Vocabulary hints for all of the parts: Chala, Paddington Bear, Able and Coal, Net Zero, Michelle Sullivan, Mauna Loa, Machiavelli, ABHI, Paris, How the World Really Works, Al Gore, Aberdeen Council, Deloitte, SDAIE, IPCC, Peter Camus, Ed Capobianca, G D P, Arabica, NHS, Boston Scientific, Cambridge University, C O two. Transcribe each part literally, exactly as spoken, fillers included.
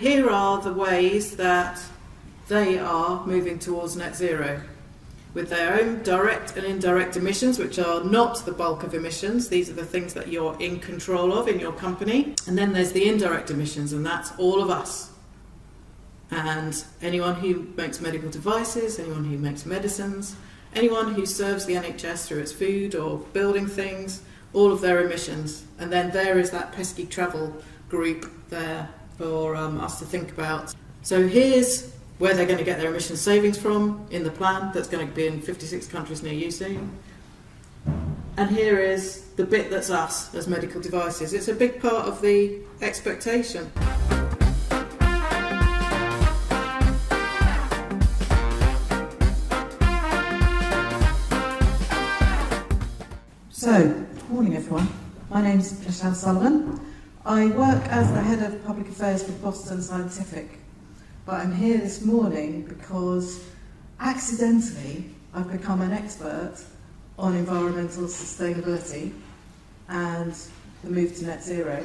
Here are the ways that they are moving towards net zero, with their own direct and indirect emissions, which are not the bulk of emissions. These are the things that you're in control of in your company. And then there's the indirect emissions, and that's all of us. And anyone who makes medical devices, anyone who makes medicines, anyone who serves the N H S through its food or building things, all of their emissions. And then there is that pesky travel group there for um, us to think about. So here's where they're going to get their emission savings from in the plan that's going to be in fifty-six countries near you soon. And here is the bit that's us as medical devices. It's a big part of the expectation. So, good morning everyone. My name's Michelle Sullivan. I work as the Head of Public Affairs for Boston Scientific. But I'm here this morning because, accidentally, I've become an expert on environmental sustainability and the move to net zero.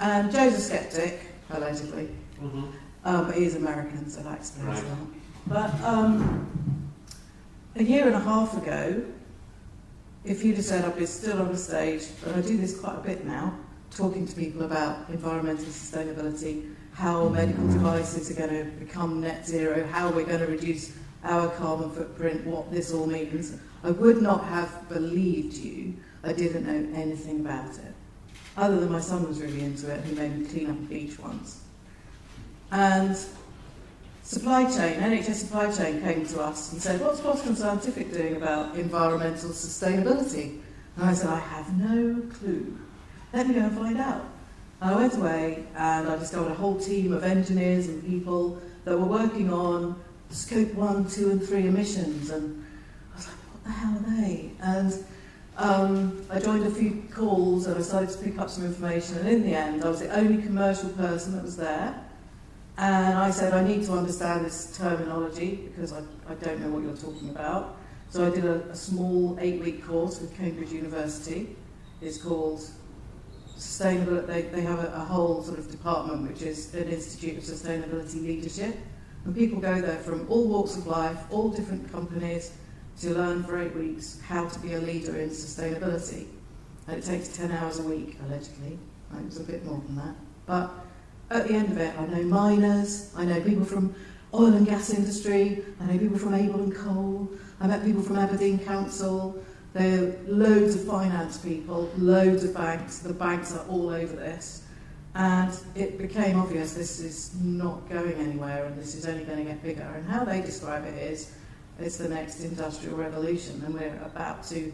And Joe's a sceptic, allegedly. Mm-hmm. um, but he's American, so that explains that. Right. But um, a year and a half ago, if you'd have said I'd be still on the stage, and I do this quite a bit now, talking to people about environmental sustainability, how medical devices are going to become net zero, how we're going to reduce our carbon footprint, what this all means. I would not have believed you. I didn't know anything about it, other than my son was really into it, who made me clean up a beach once. And supply chain, N H S supply chain came to us and said, what's Boston Scientific doing about environmental sustainability? And I said, I have no clue. Let me go and find out. I went away and I discovered a whole team of engineers and people that were working on scope one, two, and three emissions. And I was like, what the hell are they? And um, I joined a few calls and I started to pick up some information. And in the end, I was the only commercial person that was there. And I said, I need to understand this terminology because I, I don't know what you're talking about. So I did a, a small eight-week course with Cambridge University. It's called Sustainability. They, they have a, a whole sort of department, which is an Institute of Sustainability Leadership. And people go there from all walks of life, all different companies, to learn for eight weeks how to be a leader in sustainability. And it takes ten hours a week, allegedly. It was a bit more than that. But at the end of it, I know miners, I know people from oil and gas industry, I know people from Able and Coal, I met people from Aberdeen Council, there are loads of finance people, loads of banks, the banks are all over this. And it became obvious this is not going anywhere and this is only going to get bigger. And how they describe it is, it's the next industrial revolution and we're about to,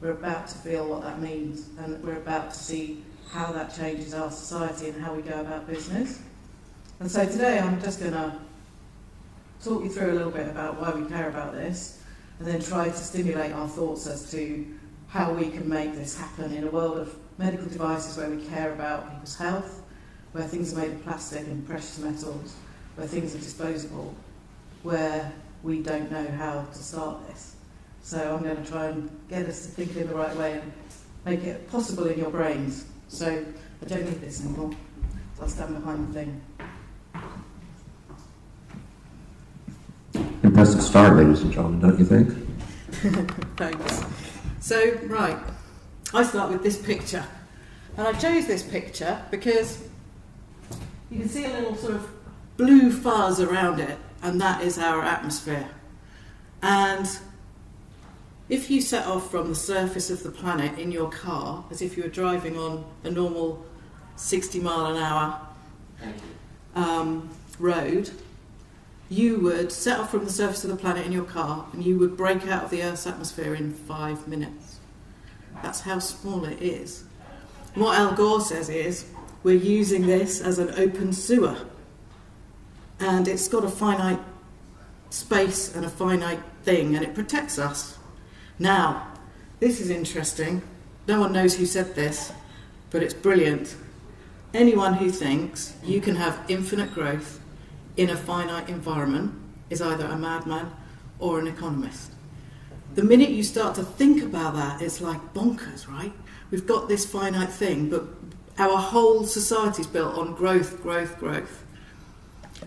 we're about to feel what that means and we're about to see how that changes our society and how we go about business. And so today I'm just going to talk you through a little bit about why we care about this and then try to stimulate our thoughts as to how we can make this happen in a world of medical devices where we care about people's health, where things are made of plastic and precious metals, where things are disposable, where we don't know how to start this. So I'm going to try and get us to think in the right way and make it possible in your brains. So I don't need this anymore, so I'll stand behind the thing. Impressive start, ladies and gentlemen, don't you think? Thanks. So, right, I start with this picture. And I chose this picture because you can see a little sort of blue fuzz around it, and that is our atmosphere. And if you set off from the surface of the planet in your car, as if you were driving on a normal sixty mile an hour um, road, you would set off from the surface of the planet in your car and you would break out of the Earth's atmosphere in five minutes. That's how small it is. And what Al Gore says is, we're using this as an open sewer. And it's got a finite space and a finite thing, and it protects us. Now, this is interesting. No one knows who said this, but it's brilliant. Anyone who thinks you can have infinite growth in a finite environment is either a madman or an economist. The minute you start to think about that, it's like bonkers, right? We've got this finite thing, but Our whole society is built on growth, growth, growth.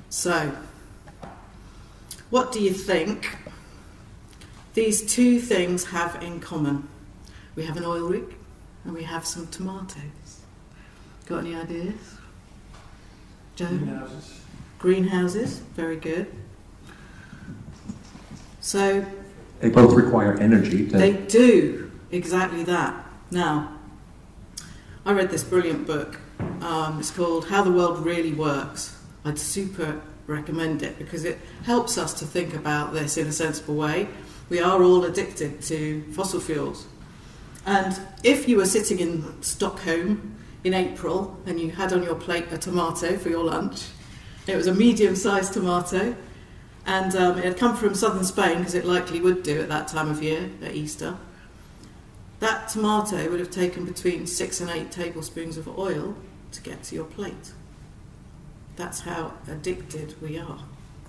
So, what do you think these two things have in common? We have an oil rig and we have some tomatoes. Got any ideas? Joe? Greenhouses. Greenhouses, very good. So they both require energy. To... They do, exactly that. Now, I read this brilliant book. Um, it's called How the World Really Works. I'd super recommend it because it helps us to think about this in a sensible way. We are all addicted to fossil fuels. And if you were sitting in Stockholm in April and you had on your plate a tomato for your lunch, it was a medium-sized tomato, and um, it had come from southern Spain, because it likely would do at that time of year, at Easter, that tomato would have taken between six and eight tablespoons of oil to get to your plate. That's how addicted we are.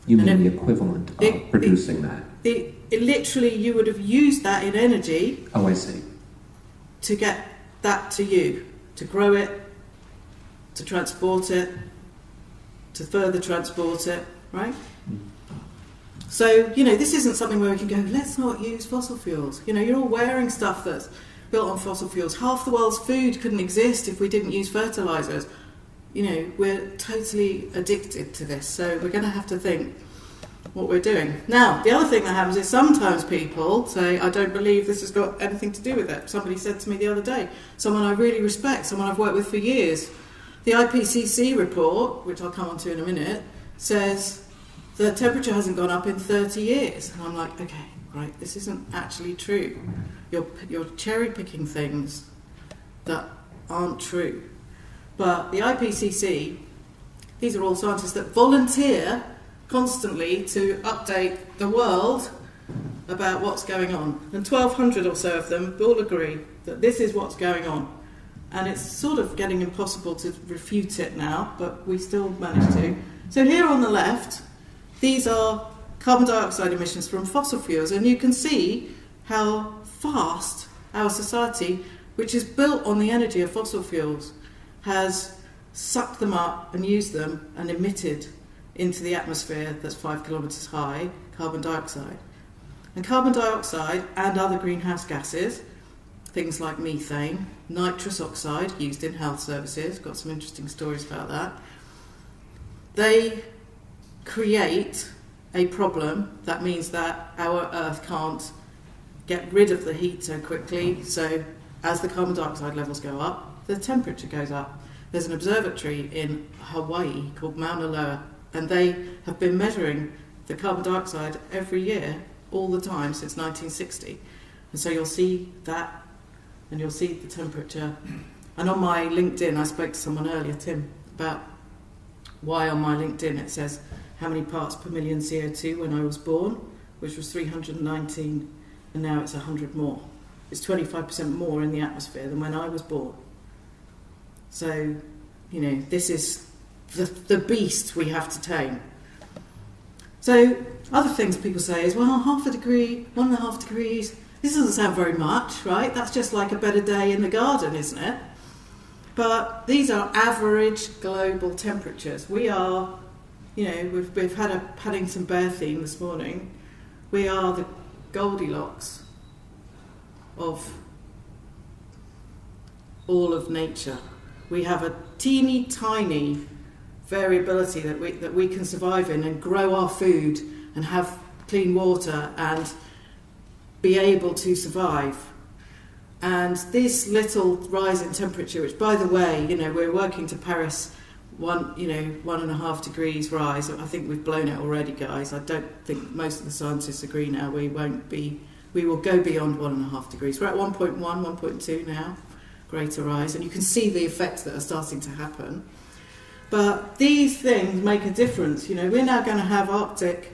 You mean the equivalent of it, producing it, that? It, it literally, you would have used that in energy. Oh, I see. To get that to you, to grow it, to transport it, to further transport it, right? So, you know, this isn't something where we can go, let's not use fossil fuels. You know, you're all wearing stuff that's built on fossil fuels. Half the world's food couldn't exist if we didn't use fertilisers. You know, we're totally addicted to this, so we're going to have to think what we're doing. Now, the other thing that happens is sometimes people say, I don't believe this has got anything to do with it. Somebody said to me the other day, someone I really respect, someone I've worked with for years, the I P C C report, which I'll come on to in a minute, says the temperature hasn't gone up in thirty years. And I'm like, okay, right, this isn't actually true. You're, you're cherry-picking things that aren't true. But the I P C C, these are all scientists that volunteer constantly to update the world about what's going on. And twelve hundred or so of them all agree that this is what's going on. And it's sort of getting impossible to refute it now, but we still manage to. So here on the left, these are carbon dioxide emissions from fossil fuels. And you can see how fast our society, which is built on the energy of fossil fuels, has sucked them up and used them and emitted into the atmosphere that's five kilometres high carbon dioxide. And carbon dioxide and other greenhouse gases, things like methane, nitrous oxide used in health services, got some interesting stories about that, they create a problem. That means that our Earth can't get rid of the heat so quickly, so as the carbon dioxide levels go up, the temperature goes up. There's an observatory in Hawaii called Mauna Loa, and they have been measuring the carbon dioxide every year, all the time, since nineteen sixty. And so you'll see that, and you'll see the temperature. And on my LinkedIn, I spoke to someone earlier, Tim, about why on my LinkedIn it says how many parts per million C O two when I was born, which was three hundred nineteen, and now it's one hundred more. It's twenty-five percent more in the atmosphere than when I was born. So, you know, this is the, the beast we have to tame. So, other things people say is, well, half a degree, one and a half degrees, this doesn't sound very much, right? That's just like a better day in the garden, isn't it? But these are average global temperatures. We are, you know, we've, we've had a Paddington Bear theme this morning. We are the Goldilocks of all of nature. We have a teeny tiny variability that we, that we can survive in and grow our food and have clean water and be able to survive. And this little rise in temperature, which by the way, you know, we're working to Paris, one, you know, one and a half degrees rise. I think we've blown it already, guys. I don't think most of the scientists agree now. We won't be, we will go beyond one and a half degrees. We're at one point one, one point two now. Greater rise, and you can see the effects that are starting to happen. But these things make a difference. You know, we're now going to have Arctic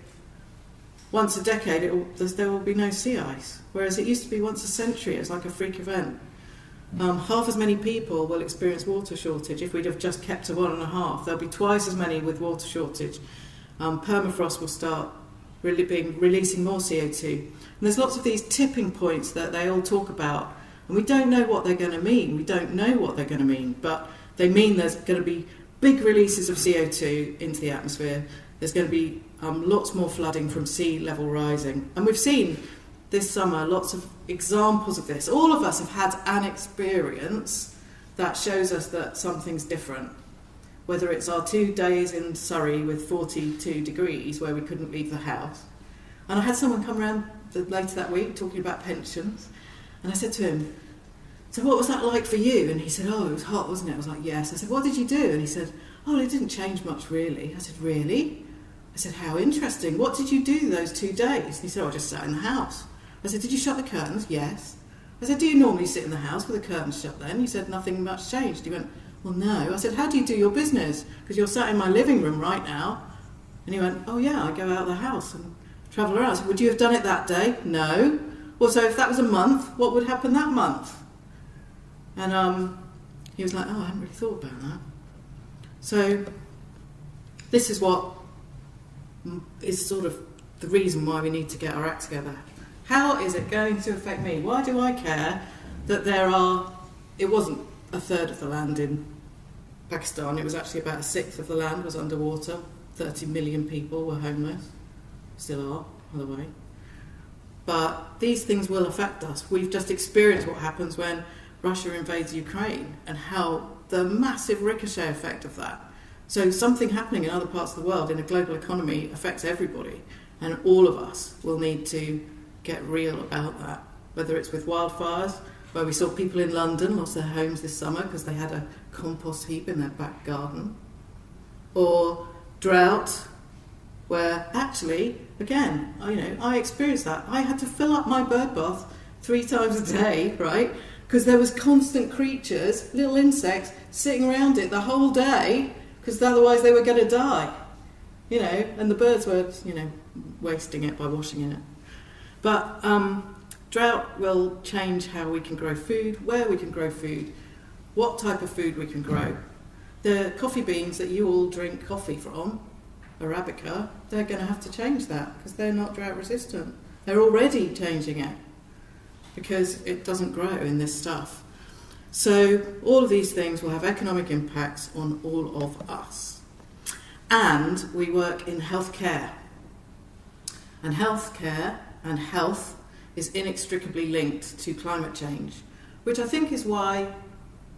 once a decade. It will, there will be no sea ice, whereas it used to be once a century. It's like a freak event. Um, half as many people will experience water shortage. If we'd have just kept to one and a half, there'll be twice as many with water shortage. Um, permafrost will start really being releasing more C O two. And there's lots of these tipping points that they all talk about. And we don't know what they're going to mean. We don't know what they're going to mean, but They mean there's going to be big releases of C O two into the atmosphere. There's going to be um, lots more flooding from sea level rising. And we've seen this summer lots of examples of this. All of us have had an experience that shows us that something's different. Whether it's our two days in Surrey with forty-two degrees where we couldn't leave the house. And I had someone come around later that week talking about pensions. And I said to him, so what was that like for you? And he said, oh, it was hot, wasn't it? I was like, yes. I said, what did you do? And he said, oh, it didn't change much, really. I said, really? I said, how interesting. What did you do those two days? And he said, oh, I just sat in the house. I said, did you shut the curtains? Yes. I said, do you normally sit in the house with the curtains shut then? He said, nothing much changed. He went, well, no. I said, how do you do your business? Because you're sat in my living room right now. And he went, oh, yeah, I go out of the house and travel around. I said, would you have done it that day? No. Well, so if that was a month, what would happen that month? And um, he was like, oh, I hadn't really thought about that. So this is what is sort of the reason why we need to get our act together. How is it going to affect me? Why do I care that there are, it wasn't a third of the land in Pakistan, it was actually about a sixth of the land was underwater. thirty million people were homeless, still are, by the way. But these things will affect us. We've just experienced what happens when Russia invades Ukraine and how the massive ricochet effect of that. So something happening in other parts of the world in a global economy affects everybody, and all of us will need to get real about that, whether it's with wildfires, where we saw people in London lost their homes this summer because they had a compost heap in their back garden, or drought, where actually, again, you know, I experienced that. I had to fill up my bird bath three times a day, right? Because there was constant creatures, little insects, sitting around it the whole day, because otherwise they were going to die, you know, and the birds were, you know, wasting it by washing in it. But um, drought will change how we can grow food, where we can grow food, what type of food we can grow. The coffee beans that you all drink coffee from, Arabica, they're going to have to change that, because they're not drought resistant. They're already changing it, because it doesn't grow in this stuff. So all of these things will have economic impacts on all of us. And we work in healthcare. And healthcare and health is inextricably linked to climate change, which I think is why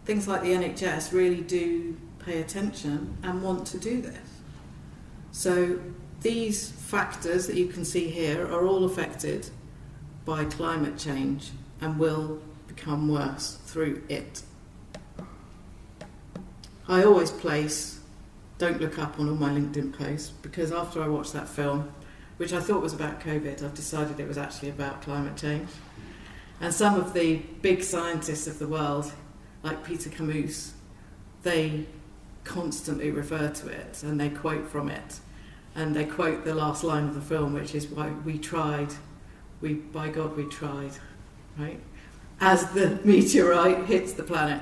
things like the N H S really do pay attention and want to do this. So these factors that you can see here are all affected by climate change and will become worse through it. I always place Don't Look Up on all my LinkedIn posts, because after I watched that film, which I thought was about COVID, I've decided it was actually about climate change. And some of the big scientists of the world, like Peter Camus, they constantly refer to it and they quote from it. And they quote the last line of the film, which is why we tried. We, by God, we tried, right? As the meteorite hits the planet.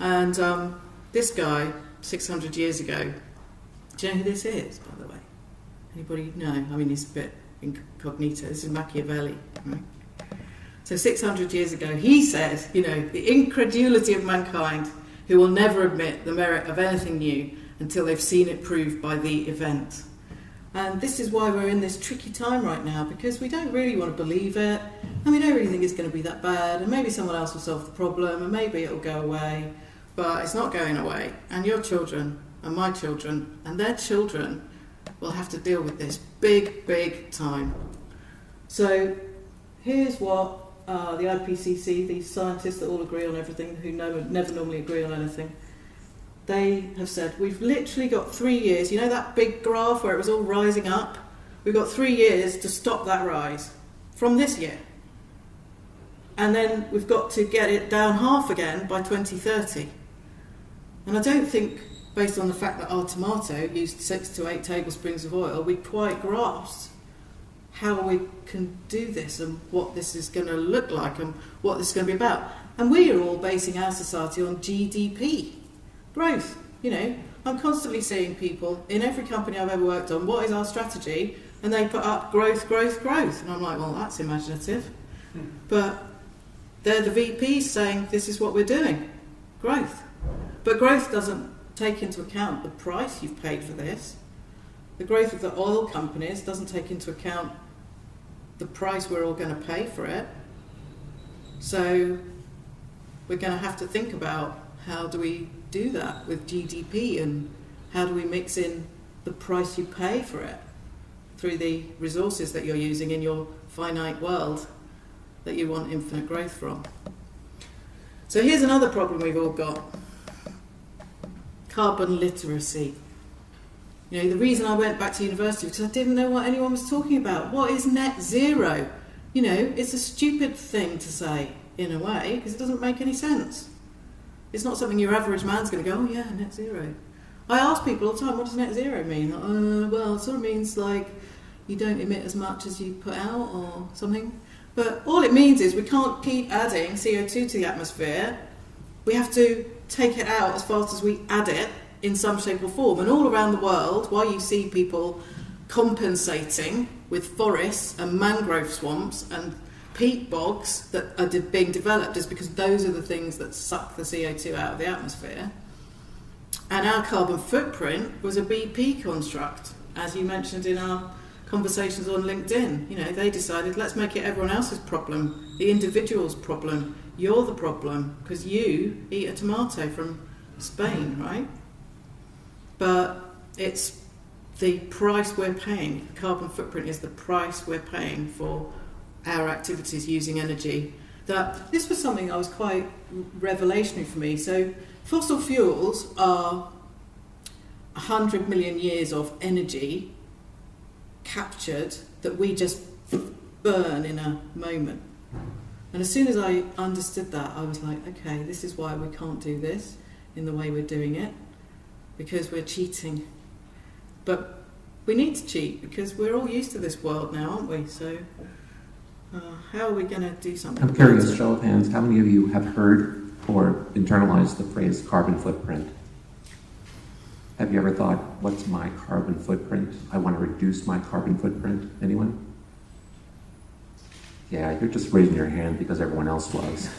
And um, this guy, six hundred years ago, do you know who this is, by the way? Anybody know? I mean, he's a bit incognito. This is Machiavelli, right? So six hundred years ago, he says, you know, the incredulity of mankind, who will never admit the merit of anything new until they've seen it proved by the event. And this is why we're in this tricky time right now, because we don't really want to believe it, and we don't really think it's going to be that bad, and maybe someone else will solve the problem, and maybe it'll go away, but it's not going away. And your children, and my children, and their children will have to deal with this big, big time. So here's what uh, the I P C C, these scientists that all agree on everything, who no, never normally agree on anything, they have said, we've literally got three years. You know that big graph where it was all rising up? We've got three years to stop that rise from this year. And then we've got to get it down half again by twenty thirty. And I don't think, based on the fact that our tomato used six to eight tablespoons of oil, we quite grasp how we can do this and what this is going to look like and what this is going to be about. And we are all basing our society on G D P. Growth, you know, I'm constantly seeing people in every company I've ever worked on, what is our strategy? And they put up growth, growth, growth. And I'm like, well, that's imaginative. Hmm. But they're the V Ps saying, this is what we're doing, growth. But growth doesn't take into account the price you've paid for this. The growth of the oil companies doesn't take into account the price we're all going to pay for it. So we're going to have to think about how do we do that with G D P and how do we mix in the price you pay for it through the resources that you're using in your finite world that you want infinite growth from. So here's another problem we've all got. Carbon literacy. You know, the reason I went back to university was because I didn't know what anyone was talking about. What is net zero? You know, it's a stupid thing to say in a way because it doesn't make any sense. It's not something your average man's going to go, oh yeah, net zero. I ask people all the time, what does net zero mean? Uh, well, it sort of means like you don't emit as much as you put out or something. But all it means is we can't keep adding C O two to the atmosphere. We have to take it out as fast as we add it in some shape or form. And all around the world, while you see people compensating with forests and mangrove swamps and peat bogs that are de- being developed, is because those are the things that suck the C O two out of the atmosphere. And our carbon footprint was a B P construct, as you mentioned in our conversations on LinkedIn. You know, they decided, let's make it everyone else's problem, the individual's problem. You're the problem because you eat a tomato from Spain, right? But it's the price we're paying. The carbon footprint is the price we're paying for our activities using energy. That this was something that was quite revelationary for me. So fossil fuels are one hundred million years of energy captured that we just burn in a moment. And as soon as I understood that, I was like, okay, this is why we can't do this in the way we're doing it, because we're cheating. But we need to cheat because we're all used to this world now, aren't we? So uh, how are we going to do something? I'm curious, show of hands, how many of you have heard or internalized the phrase carbon footprint? Have you ever thought, what's my carbon footprint? I want to reduce my carbon footprint. Anyone? Yeah, you're just raising your hand because everyone else was.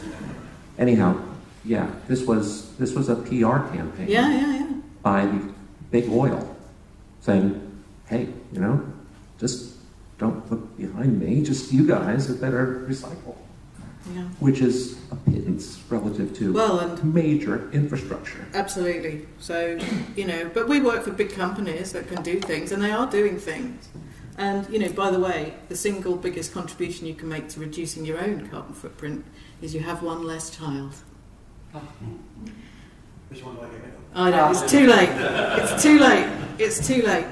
Anyhow, yeah, this was this was a P R campaign yeah, yeah, yeah. by Big Oil saying, hey, you know, just don't look behind me, just you guys had better recycle. Yeah. Which is a pittance relative to well, and major infrastructure. Absolutely. So, you know, but we work for big companies that can do things, and they are doing things. And, you know, by the way, the single biggest contribution you can make to reducing your own carbon footprint is you have one less child. Which one do I get? I know, it's too late. It's too late. It's too late.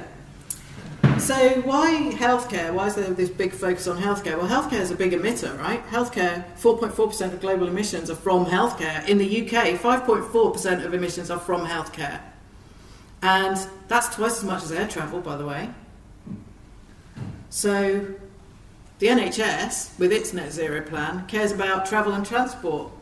So why healthcare? Why is there this big focus on healthcare? Well, healthcare is a big emitter, right? Healthcare, four point four percent of global emissions are from healthcare. In the U K, five point four percent of emissions are from healthcare. And that's twice as much as air travel, by the way. So the N H S, with its net zero plan, cares about travel and transport.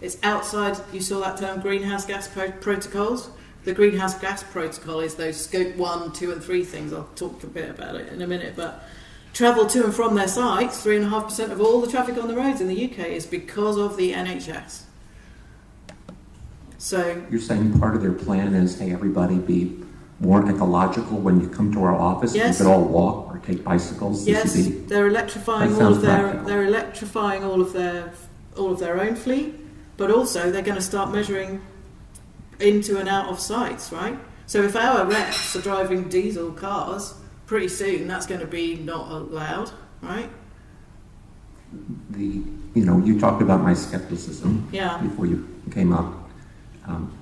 It's outside, you saw that term, greenhouse gas pro protocols. The greenhouse gas protocol is those scope one, two, and three things. I'll talk a bit about it in a minute. But travel to and from their sites, three point five percent of all the traffic on the roads in the U K is because of the N H S. So you're saying part of their plan is, hey, everybody be more ecological when you come to our office? Yes. You could all walk or take bicycles? Yes, the they're electrifying all of their practical. they're electrifying all of their all of their own fleet, but also they're going to start measuring into and out of sites, right? So if our reps are driving diesel cars, pretty soon that's going to be not allowed, right? The you know you talked about my skepticism yeah. before you came up. Um,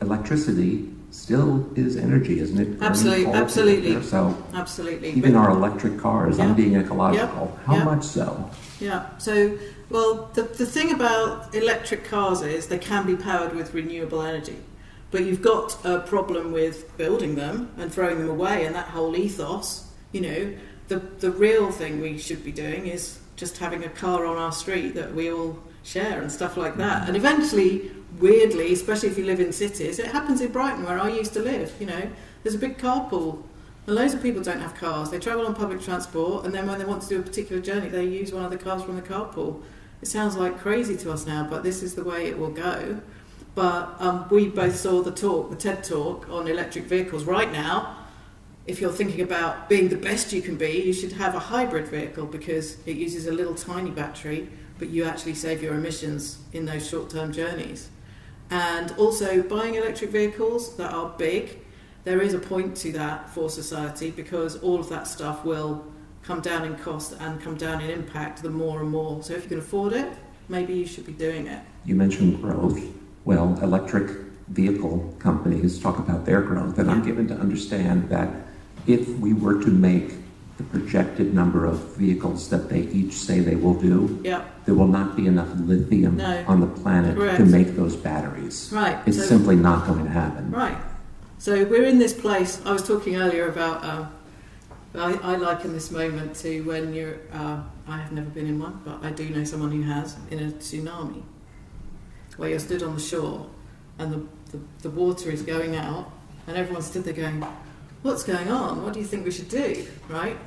electricity still is energy, isn't it? Absolutely, absolutely. So absolutely. Even but, our electric cars, yeah. I'm being ecological. Yeah. How yeah. much so? Yeah, so, well, the, the thing about electric cars is they can be powered with renewable energy, but you've got a problem with building them and throwing them away and that whole ethos. You know, the, the real thing we should be doing is just having a car on our street that we all share and stuff like that. And eventually, weirdly, especially if you live in cities, it happens in Brighton where I used to live, you know, there's a big carpool and loads of people don't have cars, they travel on public transport and then when they want to do a particular journey they use one of the cars from the carpool. It sounds like crazy to us now, but this is the way it will go. But um, we both saw the talk, the TED talk on electric vehicles. Right now, if you're thinking about being the best you can be, you should have a hybrid vehicle because it uses a little tiny battery, but you actually save your emissions in those short-term journeys. And also buying electric vehicles that are big, there is a point to that for society because all of that stuff will come down in cost and come down in impact the more and more. So if you can afford it, maybe you should be doing it. You mentioned growth. Well, electric vehicle companies talk about their growth, and I'm given to understand that if we were to make the projected number of vehicles that they each say they will do, yeah. there will not be enough lithium no. on the planet Correct. to make those batteries. Right. It's so, simply not going to happen. Right. So we're in this place. I was talking earlier about, uh, I, I liken this moment to when you're, uh, I have never been in one, but I do know someone who has, in a tsunami, where you're stood on the shore and the, the, the water is going out and everyone stood there going, what's going on? What do you think we should do? Right?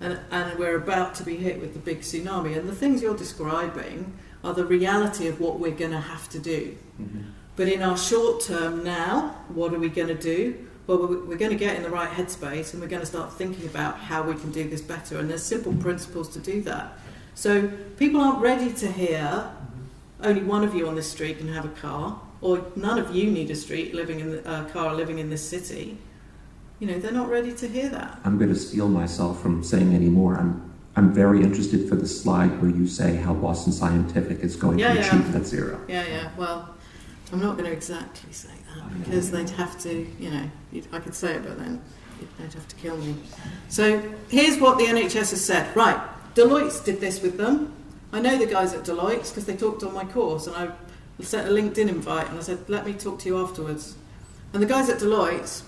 And, and we're about to be hit with the big tsunami. And the things you're describing are the reality of what we're going to have to do. Mm-hmm. But in our short term now, what are we going to do? Well, we're going to get in the right headspace and we're going to start thinking about how we can do this better. And there's simple principles to do that. So people aren't ready to hear only one of you on this street can have a car, or none of you need a street living in the, uh, car living in this city. You know, they're not ready to hear that. I'm going to steal myself from saying any more. I'm, I'm very interested for the slide where you say how Boston Scientific is going yeah, to yeah. achieve net zero. Yeah, yeah. Well, I'm not going to exactly say that because they'd have to, you know, I could say it, but then they'd have to kill me. So here's what the N H S has said. Right, Deloitte did this with them. I know the guys at Deloitte because they talked on my course, and I sent a LinkedIn invite and I said, let me talk to you afterwards. And the guys at Deloitte,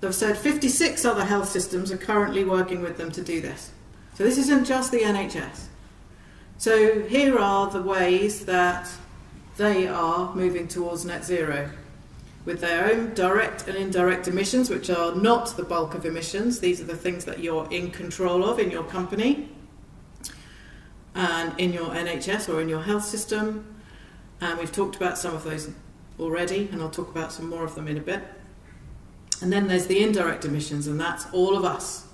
they've said fifty-six other health systems are currently working with them to do this. So this isn't just the N H S. So here are the ways that they are moving towards net zero with their own direct and indirect emissions, which are not the bulk of emissions. These are the things that you're in control of in your company and in your N H S or in your health system. And we've talked about some of those already, and I'll talk about some more of them in a bit. And then there's the indirect emissions, and that's all of us.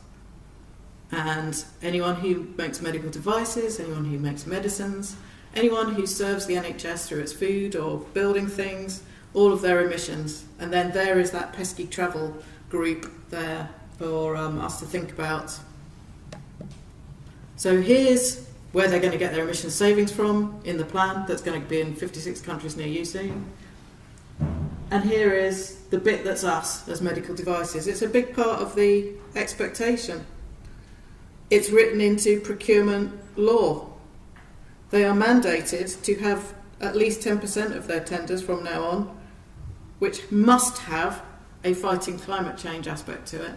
And anyone who makes medical devices, anyone who makes medicines, anyone who serves the N H S through its food or building things, all of their emissions. And then there is that pesky travel group there for um, us to think about. So here's where they're going to get their emission savings from in the plan that's going to be in fifty-six countries near you soon. And here is the bit that's us as medical devices. It's a big part of the expectation. It's written into procurement law. They are mandated to have at least ten percent of their tenders from now on, which must have a fighting climate change aspect to it.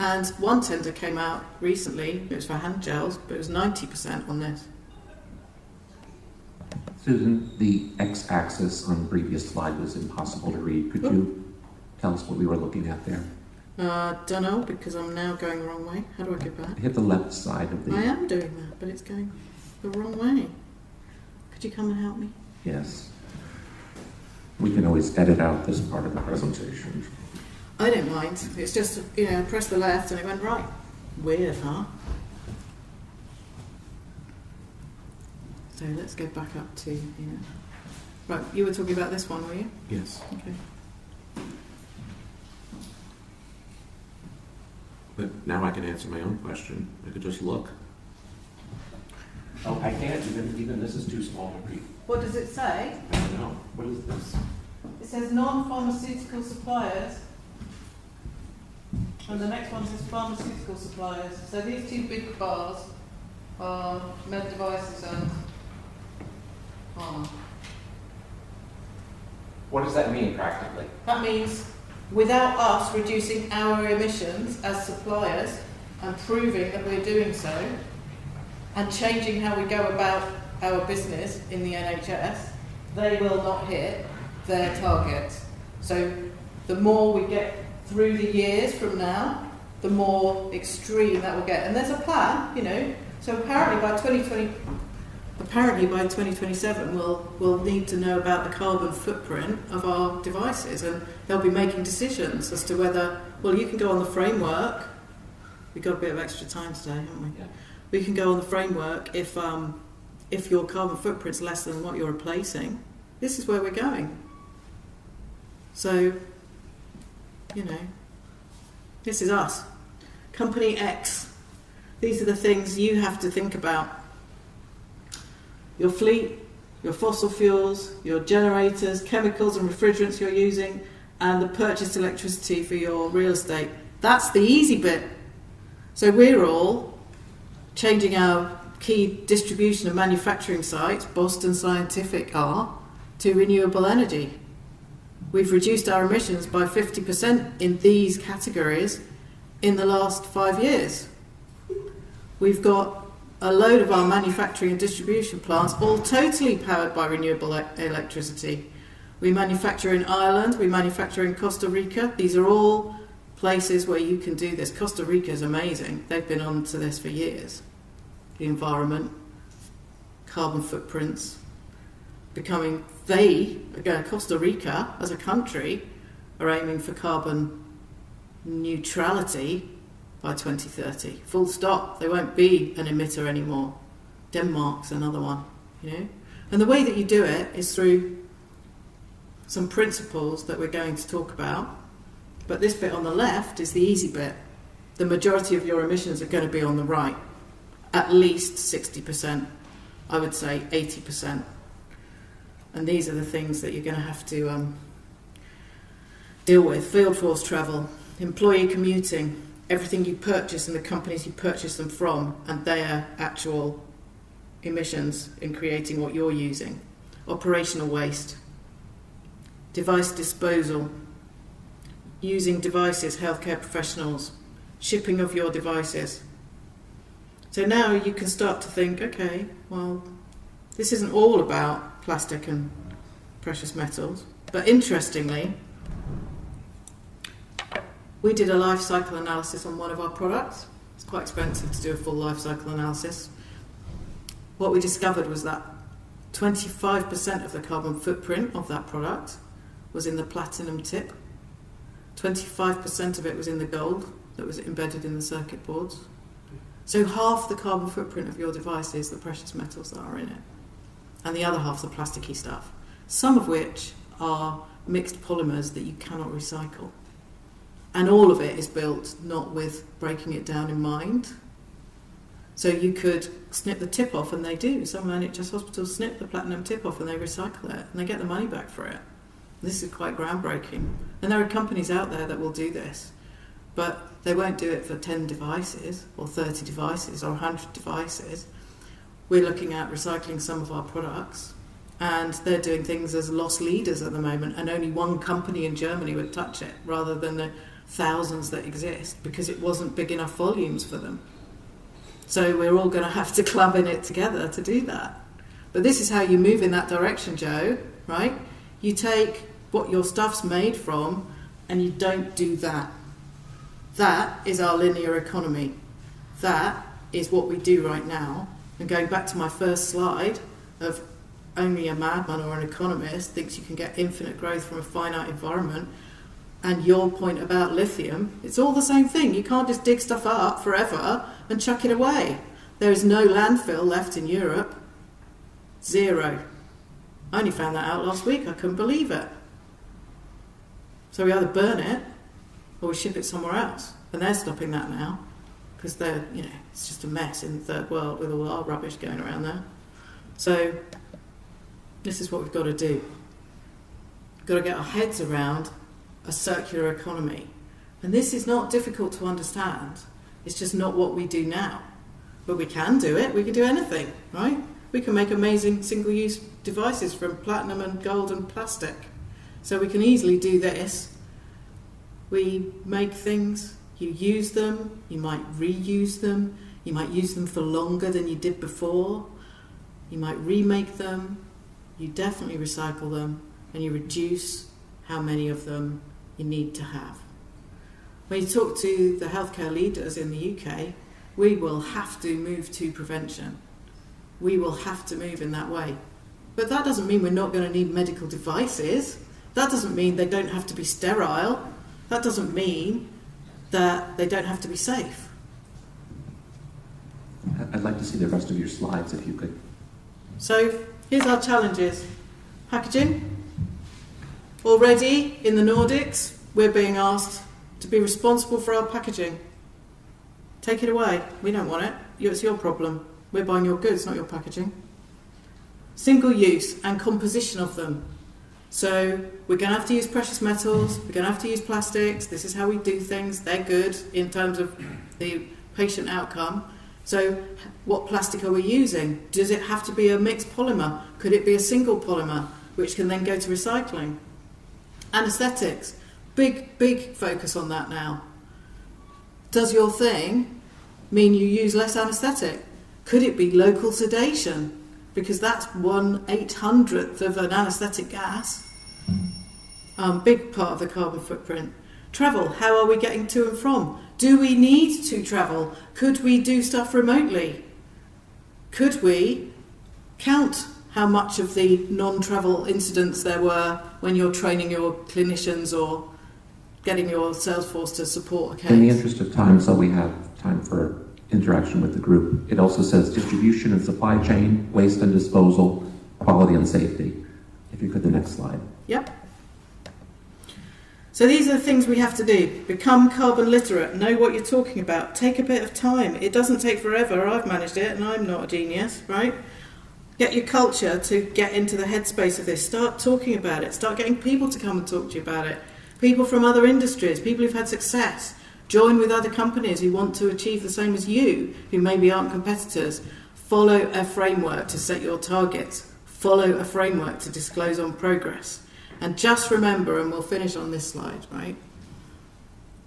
And one tender came out recently, it was for hand gels, but it was ninety percent on this. Susan, the x-axis on the previous slide was impossible to read. Could Ooh. you tell us what we were looking at there? Uh, don't know, because I'm now going the wrong way. How do I get back? Hit the left side of the... I am doing that, but it's going the wrong way. Could you come and help me? Yes. We can always edit out this part of the presentation. I don't mind. It's just, you know, press the left and it went right. Weird, huh? So let's go back up to, you know. Right, you were talking about this one, were you? Yes. Okay. But now I can answer my own question. I could just look. Oh, I can't. Even, even this is too small to read. What does it say? I don't know. What is this? It says non-pharmaceutical suppliers. And the next one says pharmaceutical suppliers. So these two big bars are med devices and pharma. What does that mean practically? That means without us reducing our emissions as suppliers and proving that we're doing so and changing how we go about our business in the N H S, they will not hit their target. So the more we get through the years from now, the more extreme that will get. And there's a plan, you know. So apparently by twenty twenty, apparently by twenty twenty-seven we'll, we'll need to know about the carbon footprint of our devices, and they'll be making decisions as to whether, well, you can go on the framework. We've got a bit of extra time today, haven't we? Yeah. We can go on the framework if, um, if your carbon footprint's less than what you're replacing. This is where we're going. So, you know, this is us. Company X. These are the things you have to think about. Your fleet, your fossil fuels, your generators, chemicals and refrigerants you're using, and the purchased electricity for your real estate. That's the easy bit. So we're all changing our key distribution and manufacturing sites, Boston Scientific are, to renewable energy. We've reduced our emissions by fifty percent in these categories in the last five years. We've got a load of our manufacturing and distribution plants all totally powered by renewable e- electricity. We manufacture in Ireland, we manufacture in Costa Rica. These are all places where you can do this. Costa Rica is amazing. They've been on to this for years. The environment, carbon footprints, becoming they, again, Costa Rica as a country, are aiming for carbon neutrality by twenty thirty. Full stop. They won't be an emitter anymore. Denmark's another one, you know. And the way that you do it is through some principles that we're going to talk about. But this bit on the left is the easy bit. The majority of your emissions are going to be on the right. At least sixty percent. I would say eighty percent. And these are the things that you're going to have to um, deal with. Field force travel, employee commuting, everything you purchase and the companies you purchase them from and their actual emissions in creating what you're using. Operational waste, device disposal, using devices, healthcare professionals, shipping of your devices. So now you can start to think, okay, well, this isn't all about plastic and precious metals, but interestingly, we did a life cycle analysis on one of our products. It's quite expensive to do a full life cycle analysis. What we discovered was that twenty-five percent of the carbon footprint of that product was in the platinum tip. twenty-five percent of it was in the gold that was embedded in the circuit boards. So half the carbon footprint of your device is the precious metals that are in it. And the other half the plasticky stuff. Some of which are mixed polymers that you cannot recycle. And all of it is built not with breaking it down in mind. So you could snip the tip off, and they do. Some N H S hospitals snip the platinum tip off and they recycle it, and they get the money back for it. This is quite groundbreaking. And there are companies out there that will do this, but they won't do it for ten devices, or thirty devices, or one hundred devices. We're looking at recycling some of our products, and they're doing things as loss leaders at the moment, and only one company in Germany would touch it, rather than the thousands that exist, because it wasn't big enough volumes for them. So we're all going to have to club in it together to do that. But this is how you move in that direction, Joe, right? You take what your stuff's made from and you don't do that. That is our linear economy. That is what we do right now. And going back to my first slide of only a madman or an economist thinks you can get infinite growth from a finite environment, and your point about lithium, it's all the same thing. You can't just dig stuff up forever and chuck it away. There is no landfill left in Europe. Zero. I only found that out last week. I couldn't believe it. So we either burn it or we ship it somewhere else. And they're stopping that now because they're, you know, it's just a mess in the third world with all our rubbish going around there. So this is what we've got to do. We've got to get our heads around a circular economy. And this is not difficult to understand. It's just not what we do now. But we can do it. We can do anything, right? We can make amazing single-use devices from platinum and gold and plastic. So we can easily do this. We make things, you use them, you might reuse them, you might use them for longer than you did before, you might remake them, you definitely recycle them, and you reduce how many of them you need to have. When you talk to the healthcare leaders in the U K, we will have to move to prevention. we will have to move in that way. But that doesn't mean we're not going to need medical devices. That doesn't mean they don't have to be sterile. That doesn't mean that they don't have to be safe. I'd like to see the rest of your slides, if you could. So here's our challenges. Packaging. Already in the Nordics, we're being asked to be responsible for our packaging. Take it away. We don't want it. It's your problem. We're buying your goods, not your packaging. Single use and composition of them. So we're going to have to use precious metals. We're going to have to use plastics. This is how we do things. They're good in terms of the patient outcome. So what plastic are we using? Does it have to be a mixed polymer? Could it be a single polymer, which can then go to recycling? Anesthetics. Big, big focus on that now. Does your thing mean you use less anesthetic? Could it be local sedation? Because that's one eight hundredth of an anesthetic gas. Um, big part of the carbon footprint. Travel. How are we getting to and from? Do we need to travel? Could we do stuff remotely? Could we count how much of the non-travel incidents there were when you're training your clinicians or getting your sales force to support a case? In the interest of time, so we have time for interaction with the group, it also says distribution and supply chain, waste and disposal, quality and safety. If you could, the next slide. Yep. So these are the things we have to do. Become carbon literate, know what you're talking about, take a bit of time. It doesn't take forever. I've managed it and I'm not a genius, right? Get your culture to get into the headspace of this. Start talking about it. Start getting people to come and talk to you about it. People from other industries, people who've had success. Join with other companies who want to achieve the same as you, who maybe aren't competitors. Follow a framework to set your targets. Follow a framework to disclose on progress. And just remember, and we'll finish on this slide, right?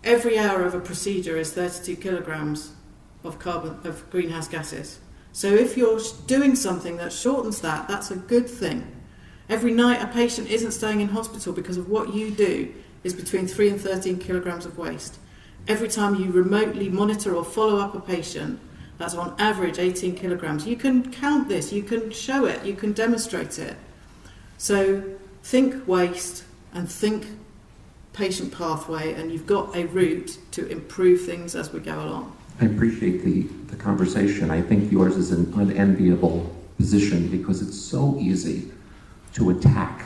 Every hour of a procedure is thirty-two kilograms of carbon, of greenhouse gases. So if you're doing something that shortens that, that's a good thing. Every night a patient isn't staying in hospital because of what you do is between three and thirteen kilograms of waste. Every time you remotely monitor or follow up a patient, that's on average eighteen kilograms. You can count this, you can show it, you can demonstrate it. So think waste and think patient pathway, and you've got a route to improve things as we go along. I appreciate the, the conversation. I think yours is an unenviable position because it's so easy to attack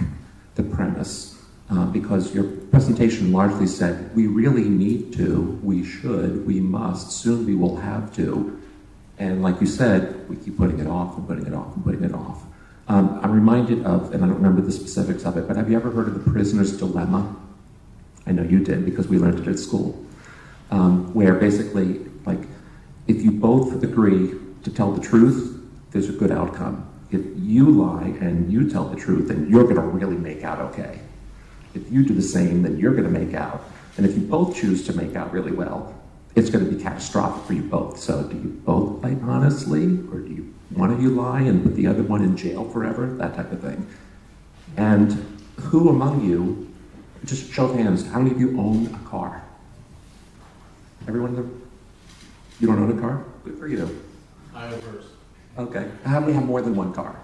the premise. Uh, because your presentation largely said, we really need to, we should, we must, soon we will have to. And like you said, we keep putting it off and putting it off and putting it off. Um, I'm reminded of, and I don't remember the specifics of it, but have you ever heard of the prisoner's dilemma? I know you did because we learned it at school. Um, where basically, like, if you both agree to tell the truth, there's a good outcome. If you lie and you tell the truth, then you're going to really make out okay. If you do the same, then you're going to make out. And if you both choose to make out really well, it's going to be catastrophic for you both. So do you both play honestly, or do you, one of you lie and put the other one in jail forever? That type of thing. And who among you, just show of hands, how many of you own a car? Everyone in the, you don't own a car? Good for you. I own first. Okay. How many have more than one car?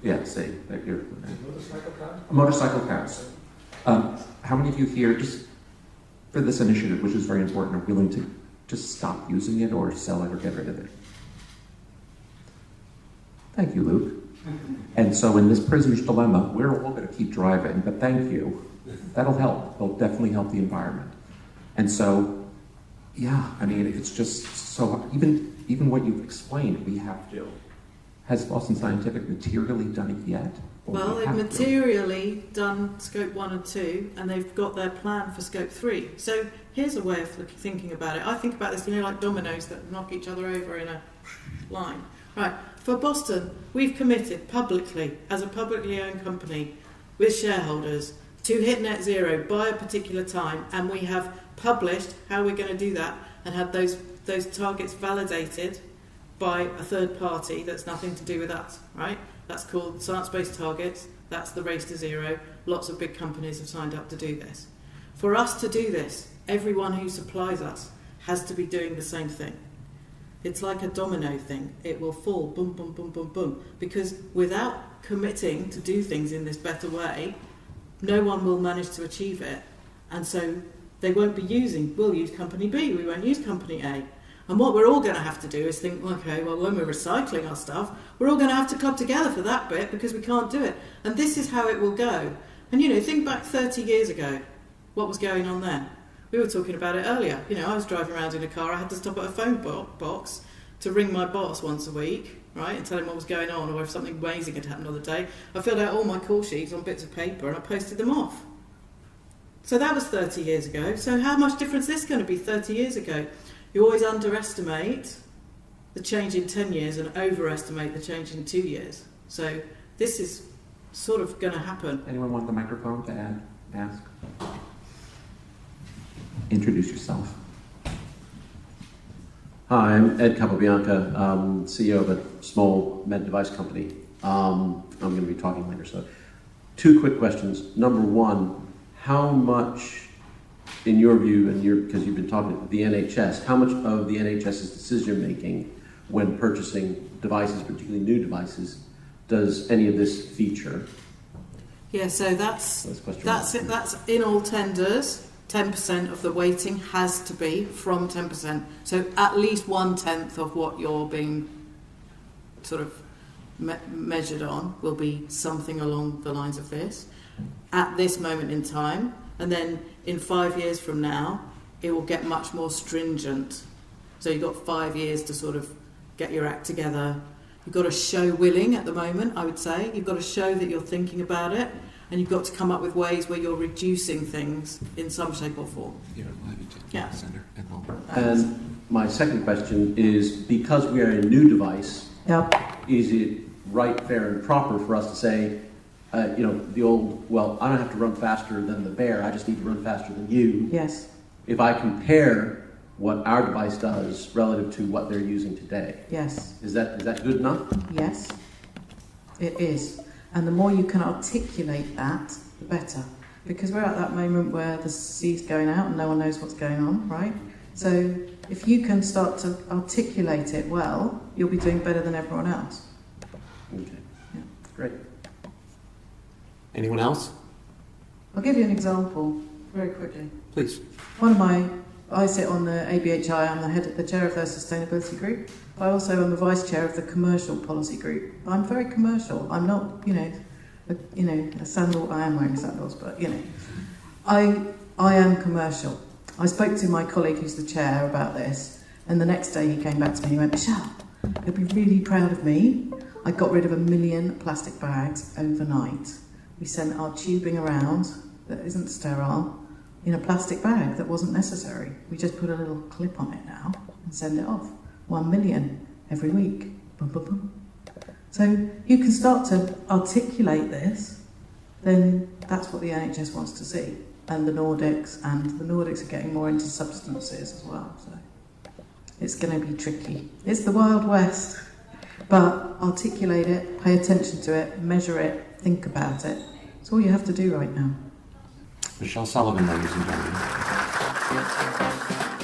Yeah, see, that you're... Motorcycle counts? Motorcycle counts. Um, how many of you here, just for this initiative, which is very important, are willing to just stop using it or sell it or get rid of it? Thank you, Luke. And so in this prisoner's dilemma, we're all going to keep driving, but thank you. That'll help. It'll definitely help the environment. And so, yeah, I mean, it's just so... Even, even what you've explained, we have to... Has Boston Scientific materially done it yet? Well, they've materially done scope one and two, and they've got their plan for scope three. So here's a way of thinking about it. I think about this, you know, like dominoes that knock each other over in a line. Right, for Boston, we've committed publicly, as a publicly owned company, with shareholders, to hit net zero by a particular time, and we have published how we're going to do that and had those, those targets validated by a third party that's nothing to do with us, right? That's called science-based targets, that's the race to zero. Lots of big companies have signed up to do this. For us to do this, everyone who supplies us has to be doing the same thing. It's like a domino thing. It will fall, boom, boom, boom, boom, boom. Because without committing to do things in this better way, no one will manage to achieve it. And so they won't be using, we'll use company B, we won't use company A. And what we're all going to have to do is think, okay, well, when we're recycling our stuff, we're all going to have to club together for that bit because we can't do it. And this is how it will go. And, you know, think back thirty years ago, what was going on then? We were talking about it earlier. You know, I was driving around in a car. I had to stop at a phone bo box to ring my boss once a week, right, and tell him what was going on or if something amazing had happened on the day. I filled out all my call sheets on bits of paper and I posted them off. So that was thirty years ago. So how much difference is this going to be thirty years ago? You always underestimate the change in ten years and overestimate the change in two years. So this is sort of going to happen. Anyone want the microphone to add, ask? Introduce yourself. Hi, I'm Ed Capobianca, um, C E O of a small med device company. Um, I'm going to be talking later, so two quick questions. Number one, how much, in your view, and your because you've been talking about the N H S, how much of the NHS's decision making when purchasing devices, particularly new devices, does any of this feature? Yeah, so that's that's that's, it, that's in all tenders. ten percent of the weighting has to be from ten percent. So at least one-tenth of what you're being sort of me measured on will be something along the lines of this at this moment in time. And then in five years from now, it will get much more stringent. So you've got five years to sort of get your act together. You've got to show willing at the moment, I would say. You've got to show that you're thinking about it. And you've got to come up with ways where you're reducing things in some shape or form. Yeah. Yeah. And my second question is, because we are a new device, yep. Is it right, fair, and proper for us to say, uh, you know, the old, well, I don't have to run faster than the bear, I just need to run faster than you. Yes. If I compare what our device does relative to what they're using today. Yes. Is that, is that good enough? Yes, it is. And the more you can articulate that, the better. Because we're at that moment where the sea's going out and no one knows what's going on, right? So if you can start to articulate it well, you'll be doing better than everyone else. Okay. Yeah. Great. Anyone else? I'll give you an example very quickly. Please. One of my, I sit on the A B H I, I'm the head of the chair of their sustainability group. I also am the vice chair of the commercial policy group. I'm very commercial. I'm not, you know, a, you know, a sandal. I am wearing sandals, but you know, I I am commercial. I spoke to my colleague who's the chair about this, and the next day he came back to me and he went, Michelle, you'll be really proud of me. I got rid of a million plastic bags overnight. We sent our tubing around that isn't sterile in a plastic bag that wasn't necessary. We just put a little clip on it now and send it off. One million every week. Bum, bum, bum. So you can start to articulate this, then that's what the N H S wants to see. And the Nordics, and the Nordics are getting more into substances as well. So it's going to be tricky. It's the Wild West. But articulate it, pay attention to it, measure it, think about it. It's all you have to do right now. Michelle Sullivan, ladies and gentlemen.